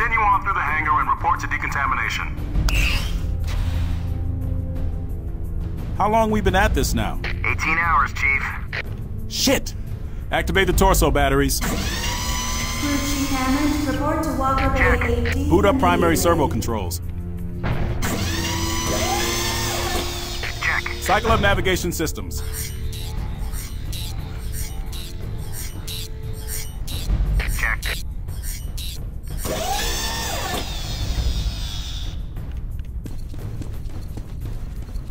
Continue on through the hangar and report to decontamination. How long we been at this now? 18 hours, Chief. Shit! Activate the torso batteries. Crew Chief Hanks, report to Walker Bay AD. Boot up primary servo controls. Check. Cycle up navigation systems.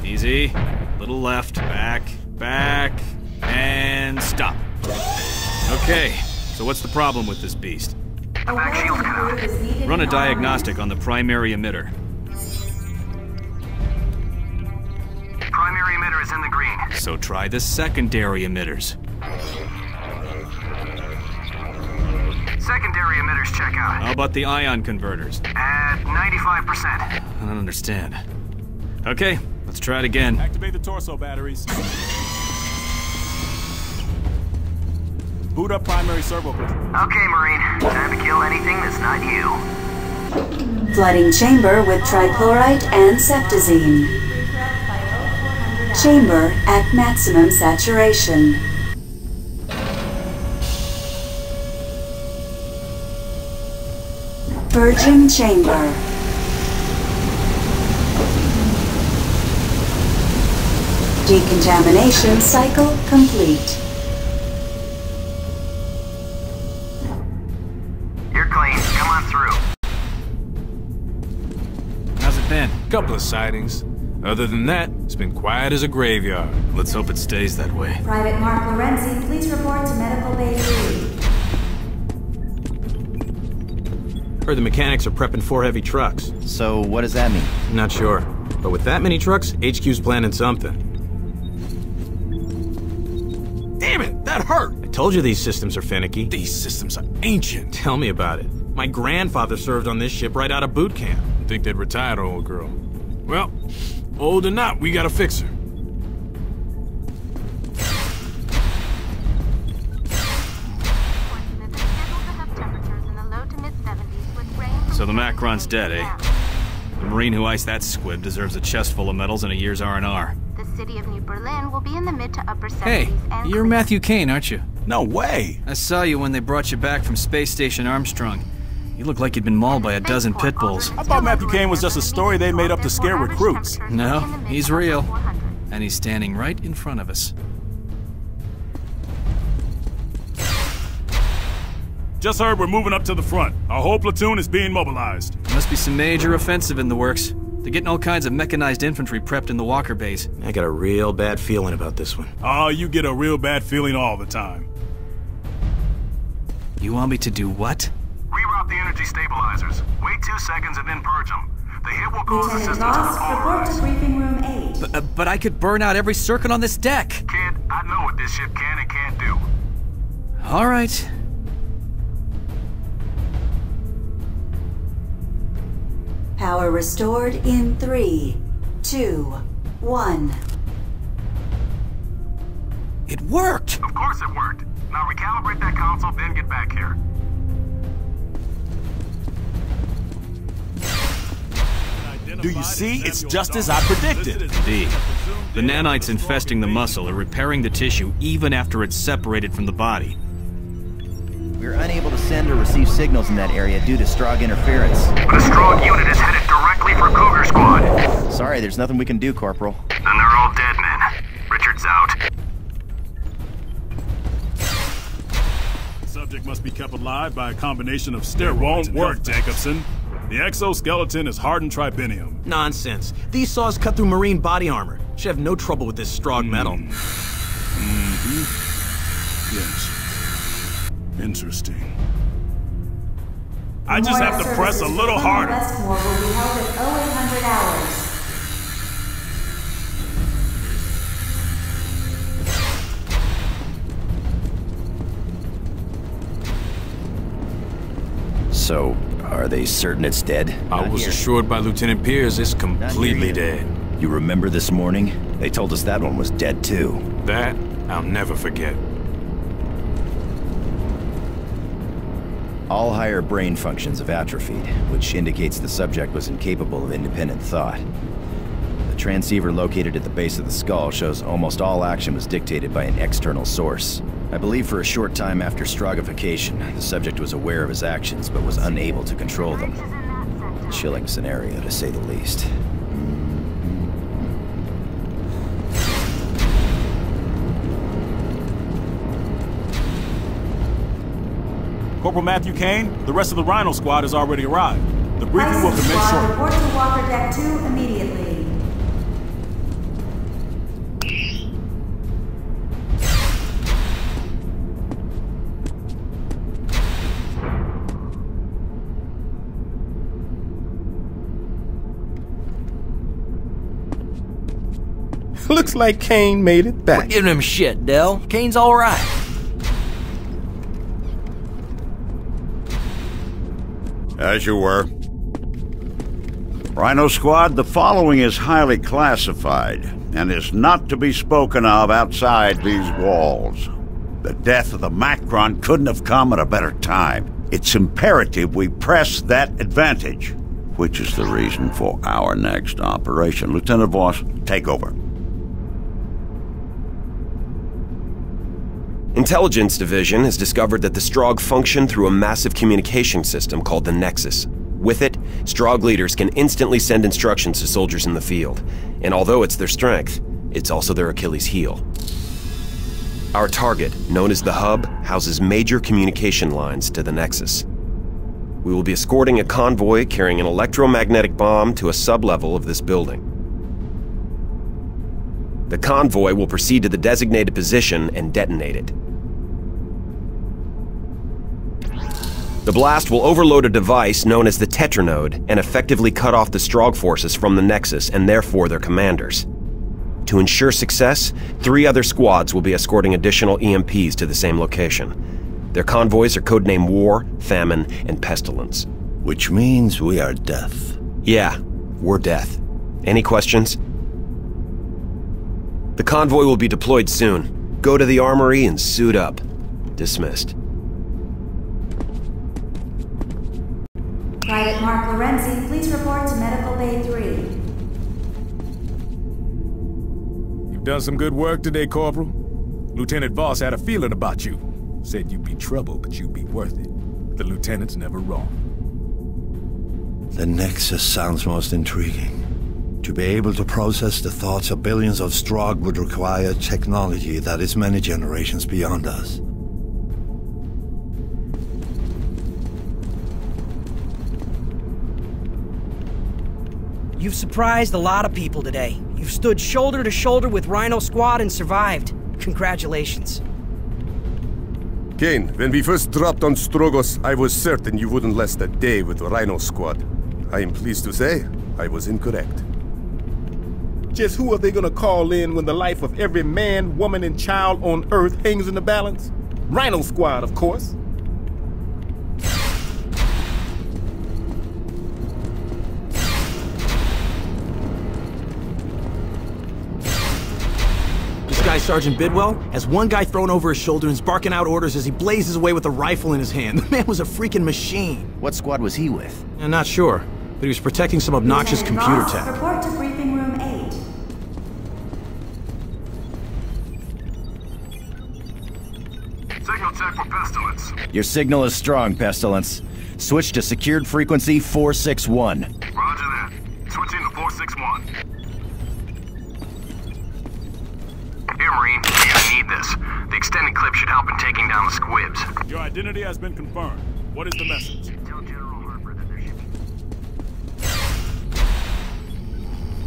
Easy. Little left, back, back, and stop. Okay, so what's the problem with this beast? The back shield cut out. Run a diagnostic on the primary emitter. Primary emitter is in the green. So try the secondary emitters. Secondary emitters check out. How about the ion converters? At 95%. I don't understand. Okay. Let's try it again. Activate the torso batteries. Boot up primary servo control. Okay, Marine. Time to kill anything that's not you. Flooding chamber with trichlorite and ceftriaxone. Chamber at maximum saturation. Purging chamber. Decontamination cycle complete. You're clean. Come on through. How's it been? Couple of sightings. Other than that, it's been quiet as a graveyard. Let's hope it stays that way. Private Mark Lorenzi, please report to Medical Bay 3. Heard the mechanics are prepping 4 heavy trucks. So what does that mean? Not sure. But with that many trucks, HQ's planning something. That hurt! I told you these systems are finicky. These systems are ancient. Tell me about it. My grandfather served on this ship right out of boot camp. I think they'd retired old girl. Well, old or not, we gotta fix her. So the Makron's dead, eh? The Marine who iced that squib deserves a chest full of medals and a year's R&R. City of New Berlin will be in the mid to upper 70s. Hey, you're Matthew Kane, aren't you? No way! I saw you when they brought you back from Space Station Armstrong. You looked like you'd been mauled by a dozen pit bulls. I thought Matthew Kane was just a story they made up to scare recruits. No, he's real. And he's standing right in front of us. Just heard we're moving up to the front. Our whole platoon is being mobilized. There must be some major offensive in the works. They're getting all kinds of mechanized infantry prepped in the Walker base. I got a real bad feeling about this one. Oh, you get a real bad feeling all the time. You want me to do what? Reroute the energy stabilizers. Wait 2 seconds and then purge them. The hit will cause the system to depolarize. Report to briefing room 8. But I could burn out every circuit on this deck. Kid, I know what this ship can and can't do. All right. Power restored in 3, 2, 1. It worked! Of course it worked. Now recalibrate that console, then get back here. Do you see? It's just as I predicted. Indeed. The nanites infesting the muscle are repairing the tissue even after it's separated from the body. We're unable to send or receive signals in that area due to Strogg interference. But a Strogg unit is headed directly for Cougar Squad. Sorry, there's nothing we can do, Corporal. Then they're all dead men. Richard's out. Subject must be kept alive by a combination of steroids. Wrong word, Jacobson. The exoskeleton is hardened tribinium. Nonsense. These saws cut through Marine body armor. Should have no trouble with this Strogg metal. Mm-hmm. Yes. Interesting. I just have to press a little harder. So, are they certain it's dead? I was assured by Lieutenant Pierce it's completely dead. You remember this morning? They told us that one was dead too. That I'll never forget. All higher brain functions have atrophied, which indicates the subject was incapable of independent thought. The transceiver located at the base of the skull shows almost all action was dictated by an external source. I believe for a short time after stroggification, the subject was aware of his actions but was unable to control them. A chilling scenario, to say the least. Corporal Matthew Kane, the rest of the Rhino Squad has already arrived. The briefing will commence shortly. Report to Walker Deck 2 immediately. Looks like Kane made it back. We're giving him shit, Del. Kane's all right. As you were. Rhino Squad, the following is highly classified and is not to be spoken of outside these walls. The death of the Makron couldn't have come at a better time. It's imperative we press that advantage, which is the reason for our next operation. Lieutenant Voss, take over. Intelligence Division has discovered that the Strogg function through a massive communication system called the Nexus. With it, Strogg leaders can instantly send instructions to soldiers in the field. And although it's their strength, it's also their Achilles heel. Our target, known as the Hub, houses major communication lines to the Nexus. We will be escorting a convoy carrying an electromagnetic bomb to a sublevel of this building. The convoy will proceed to the designated position and detonate it. The blast will overload a device known as the Tetranode and effectively cut off the Strogg forces from the Nexus and therefore their commanders. To ensure success, 3 other squads will be escorting additional EMPs to the same location. Their convoys are codenamed War, Famine, and Pestilence. Which means we are death. Yeah, we're death. Any questions? The convoy will be deployed soon. Go to the armory and suit up. Dismissed. Private Mark Lorenzi, please report to Medical Bay 3. You've done some good work today, Corporal. Lieutenant Voss had a feeling about you. Said you'd be trouble, but you'd be worth it. The lieutenant's never wrong. The Nexus sounds most intriguing. To be able to process the thoughts of billions of Strogg would require technology that is many generations beyond us. You've surprised a lot of people today. You've stood shoulder to shoulder with Rhino Squad and survived. Congratulations. Kane, when we first dropped on Stroggos, I was certain you wouldn't last a day with the Rhino Squad. I am pleased to say, I was incorrect. Just who are they gonna call in when the life of every man, woman, and child on Earth hangs in the balance? Rhino Squad, of course. This guy, Sergeant Bidwell, has one guy thrown over his shoulder and is barking out orders as he blazes away with a rifle in his hand. The man was a freaking machine. What squad was he with? I'm not sure, but he was protecting some obnoxious computer tech. Report to briefing room 8. Signal check for Pestilence. Your signal is strong, Pestilence. Switch to secured frequency 461. Roger that. Switching to 461. Here, Marine. You're gonna need this. The extended clip should help in taking down the squibs. Your identity has been confirmed. What is the message? Tell General Harper that there should be...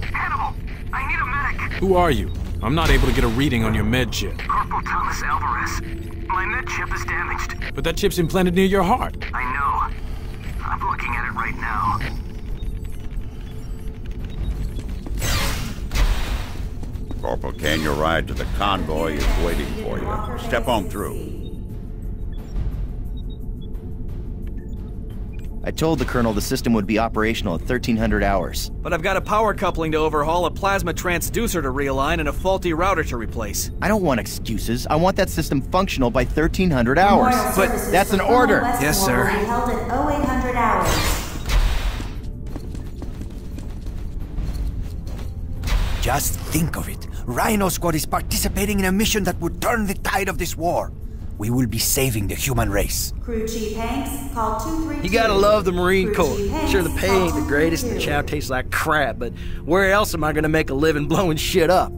Hannibal, I need a medic. Who are you? I'm not able to get a reading on your med chip. Corporal Thomas Alvarez. My med chip is damaged. But that chip's implanted near your heart. I know. I'm looking at it right now. Corporal Kane, your ride to the convoy is waiting for you. Step on through. I told the Colonel the system would be operational at 1,300 hours. But I've got a power coupling to overhaul, a plasma transducer to realign, and a faulty router to replace. I don't want excuses. I want that system functional by 1,300 hours. But that's an order! Yes, sir. Held at 0800 hours. Just think of it. Rhino Squad is participating in a mission that would turn the tide of this war. We will be saving the human race. Crew Chief Hanks, call 232. You gotta love the Marine Corps. Sure, the pay ain't the greatest, and the chow tastes like crap, but where else am I gonna make a living blowing shit up?